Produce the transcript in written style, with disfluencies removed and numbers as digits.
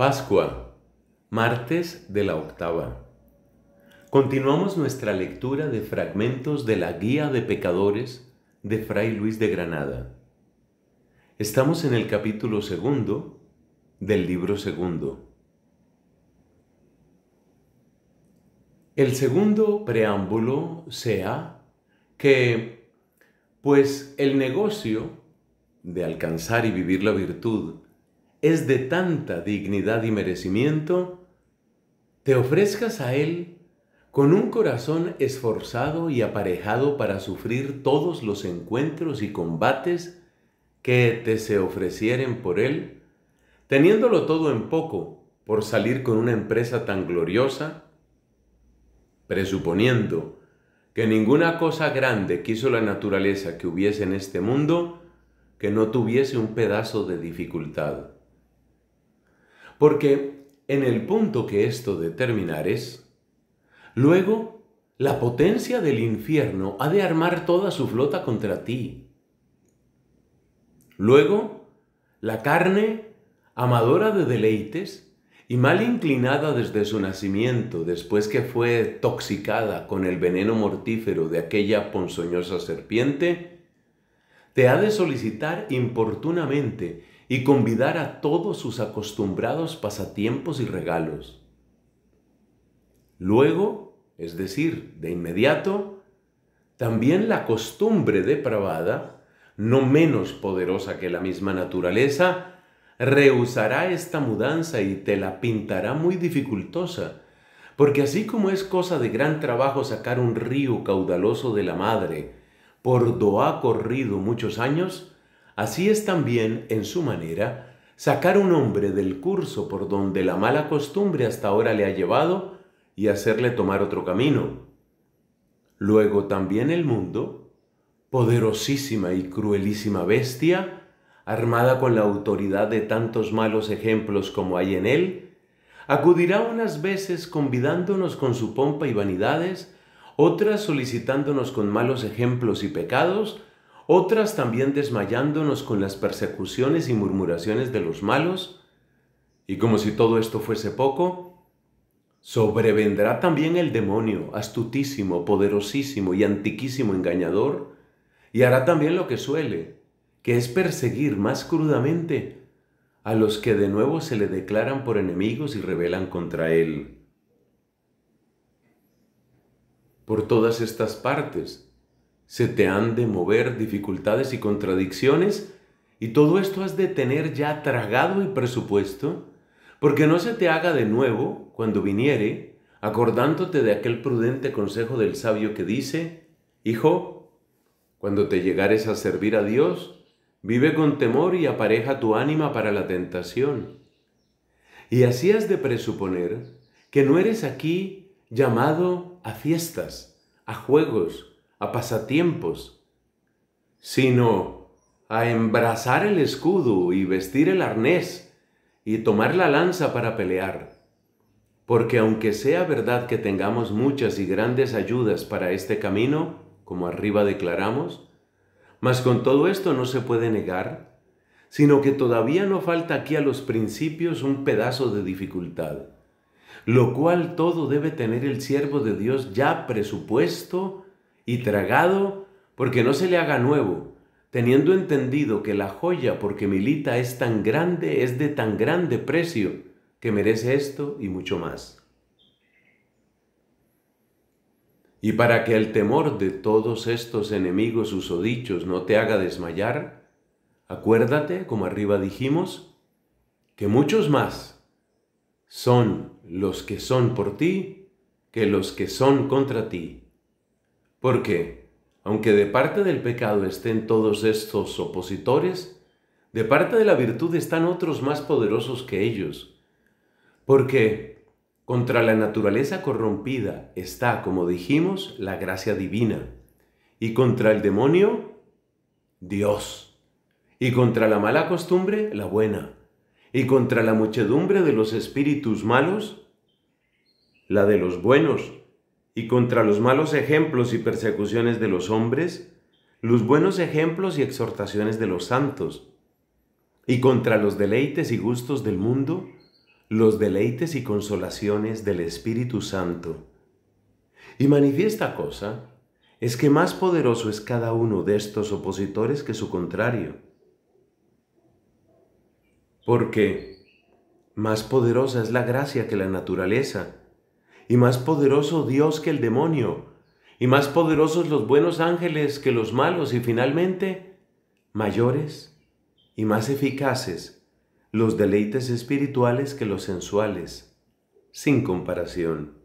Pascua, martes de la octava. Continuamos nuestra lectura de fragmentos de la Guía de Pecadores de Fray Luis de Granada. Estamos en el capítulo segundo del libro segundo. El segundo preámbulo sea que, pues el negocio de alcanzar y vivir la virtud es de tanta dignidad y merecimiento, te ofrezcas a Él con un corazón esforzado y aparejado para sufrir todos los encuentros y combates que te se ofrecieren por Él, teniéndolo todo en poco por salir con una empresa tan gloriosa, presuponiendo que ninguna cosa grande quiso la naturaleza que hubiese en este mundo que no tuviese un pedazo de dificultad. Porque en el punto que esto determinar es, luego la potencia del infierno ha de armar toda su flota contra ti. Luego la carne, amadora de deleites y mal inclinada desde su nacimiento, después que fue toxicada con el veneno mortífero de aquella ponzoñosa serpiente, te ha de solicitar importunamente y convidar a todos sus acostumbrados pasatiempos y regalos. Luego, es decir, de inmediato, también la costumbre depravada, no menos poderosa que la misma naturaleza, rehusará esta mudanza y te la pintará muy dificultosa, porque así como es cosa de gran trabajo sacar un río caudaloso de la madre, por do ha corrido muchos años, así es también, en su manera, sacar un hombre del curso por donde la mala costumbre hasta ahora le ha llevado y hacerle tomar otro camino. Luego también el mundo, poderosísima y cruelísima bestia, armada con la autoridad de tantos malos ejemplos como hay en él, acudirá unas veces convidándonos con su pompa y vanidades, otras solicitándonos con malos ejemplos y pecados, otras también desmayándonos con las persecuciones y murmuraciones de los malos, y como si todo esto fuese poco, sobrevendrá también el demonio, astutísimo, poderosísimo y antiquísimo engañador, y hará también lo que suele, que es perseguir más crudamente a los que de nuevo se le declaran por enemigos y rebelan contra él. Por todas estas partes se te han de mover dificultades y contradicciones, y todo esto has de tener ya tragado y presupuesto, porque no se te haga de nuevo, cuando viniere, acordándote de aquel prudente consejo del sabio que dice, «Hijo, cuando te llegares a servir a Dios, vive con temor y apareja tu ánima para la tentación». Y así has de presuponer que no eres aquí llamado a fiestas, a juegos, a pasatiempos, sino a embrazar el escudo y vestir el arnés y tomar la lanza para pelear. Porque aunque sea verdad que tengamos muchas y grandes ayudas para este camino, como arriba declaramos, mas con todo esto no se puede negar, sino que todavía no falta aquí a los principios un pedazo de dificultad, lo cual todo debe tener el siervo de Dios ya presupuesto y tragado, porque no se le haga nuevo, teniendo entendido que la joya porque milita es tan grande, es de tan grande precio, que merece esto y mucho más. Y para que el temor de todos estos enemigos susodichos no te haga desmayar, acuérdate, como arriba dijimos, que muchos más son los que son por ti que los que son contra ti. Porque, aunque de parte del pecado estén todos estos opositores, de parte de la virtud están otros más poderosos que ellos. Porque contra la naturaleza corrompida está, como dijimos, la gracia divina, y contra el demonio, Dios, y contra la mala costumbre, la buena, y contra la muchedumbre de los espíritus malos, la de los buenos, y contra los malos ejemplos y persecuciones de los hombres, los buenos ejemplos y exhortaciones de los santos, y contra los deleites y gustos del mundo, los deleites y consolaciones del Espíritu Santo. Y manifiesta cosa es que más poderoso es cada uno de estos opositores que su contrario. Porque más poderosa es la gracia que la naturaleza, y más poderoso Dios que el demonio, y más poderosos los buenos ángeles que los malos, y finalmente, mayores y más eficaces los deleites espirituales que los sensuales, sin comparación.